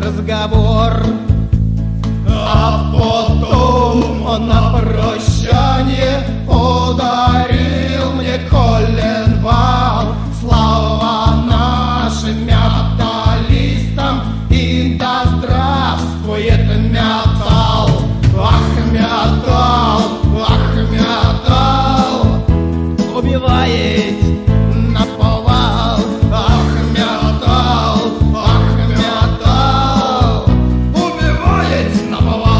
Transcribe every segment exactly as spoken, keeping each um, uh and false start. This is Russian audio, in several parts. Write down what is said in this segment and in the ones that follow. разговор, а потом он на прощание подарил мне Колин Вал. Слава нашим металлистам, и да здравствует металл. Ах, металл, ах, металл, убивает наповал. Ах, металл, ах, металл, убивает наповал.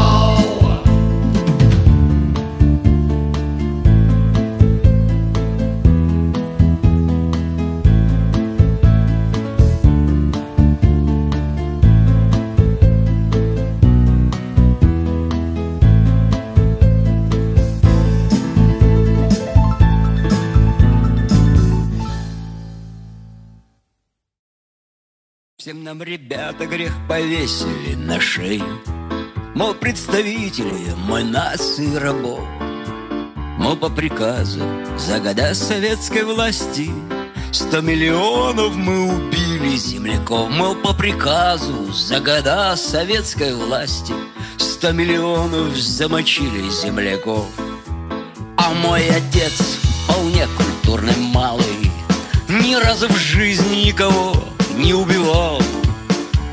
Всем нам, ребята, грех повесили на шею. Мол, представители мы нации рабов. Мол, по приказу за года советской власти сто миллионов мы убили земляков. Мол, по приказу за года советской власти сто миллионов замочили земляков. А мой отец, вполне культурный малый, ни разу в жизни никого не убивал.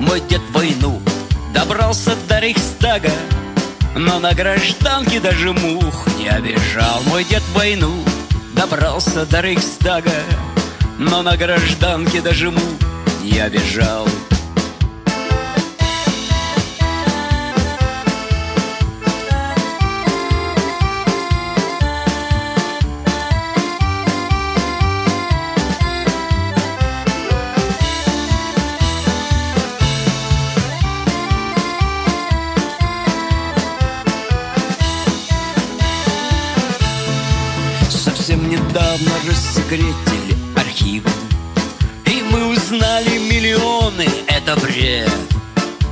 Мой дед в войну добрался до Рейхстага, но на гражданке даже мух не обижал. Мой дед в войну добрался до Рейхстага, но на гражданке даже мух не обижал. Недавно рассекретили архивы, и мы узнали миллионы, это бред.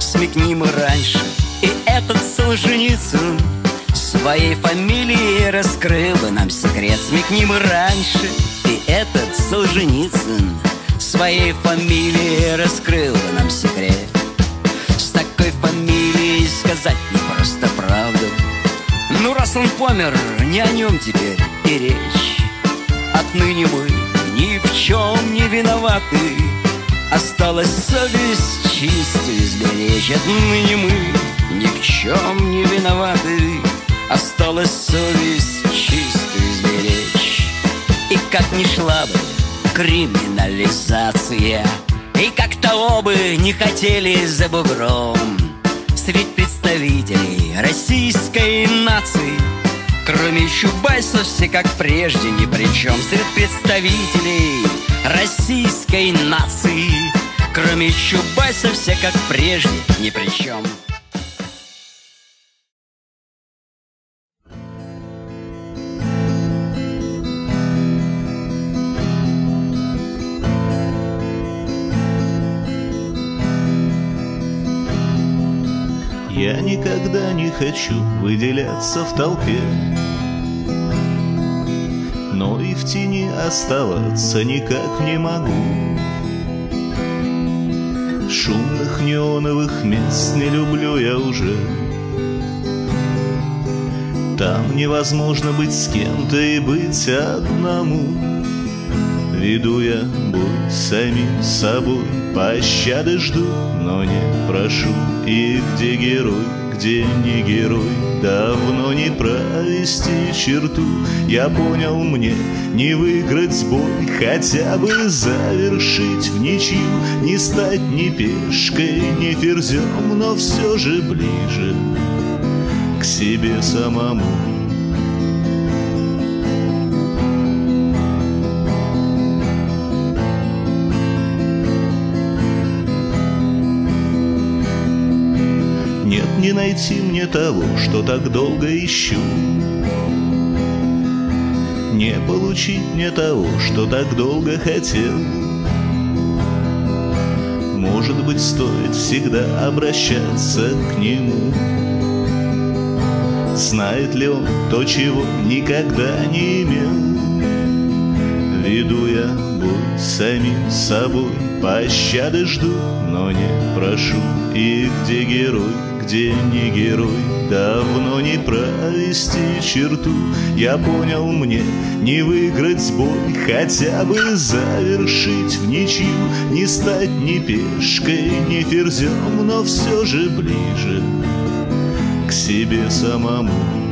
Смекни мы раньше, и этот Солженицын своей фамилией раскрыл бы нам секрет. Смекни мы раньше, и этот Солженицын своей фамилией раскрыл бы нам секрет. С такой фамилией сказать не просто правду. Ну раз он помер, не о нем теперь и речь. Отныне мы ни в чем не виноваты, осталась совесть чистую сберечь. Отныне мы ни в чем не виноваты, осталась совесть чистую сберечь. И как ни шла бы криминализация, и как того бы не хотели за бугром, среди представителей российской нации кроме Чубайсов все как прежде ни при чем. Среди представителей российской нации кроме Чубайсов все как прежде ни при чем. Я никогда не хочу выделяться в толпе, но и в тени оставаться никак не могу. Шумных неоновых мест не люблю я уже. Там невозможно быть с кем-то и быть одному. Веду я бой самим собой, пощады жду, но не прошу. И где герой, где не герой, давно не провести черту. Я понял, мне не выиграть бой, хотя бы завершить в ничью, не стать ни пешкой, ни ферзем, но все же ближе к себе самому. Не найти мне того, что так долго ищу, не получить мне того, что так долго хотел. Может быть, стоит всегда обращаться к нему. Знает ли он то, чего никогда не имел? иду я, будь самим собой, пощады жду, но не прошу. И где герой, где не герой, давно не провести черту. Я понял, мне не выиграть бой, хотя бы завершить в ничью, не стать ни пешкой, ни ферзем, но все же ближе к себе самому.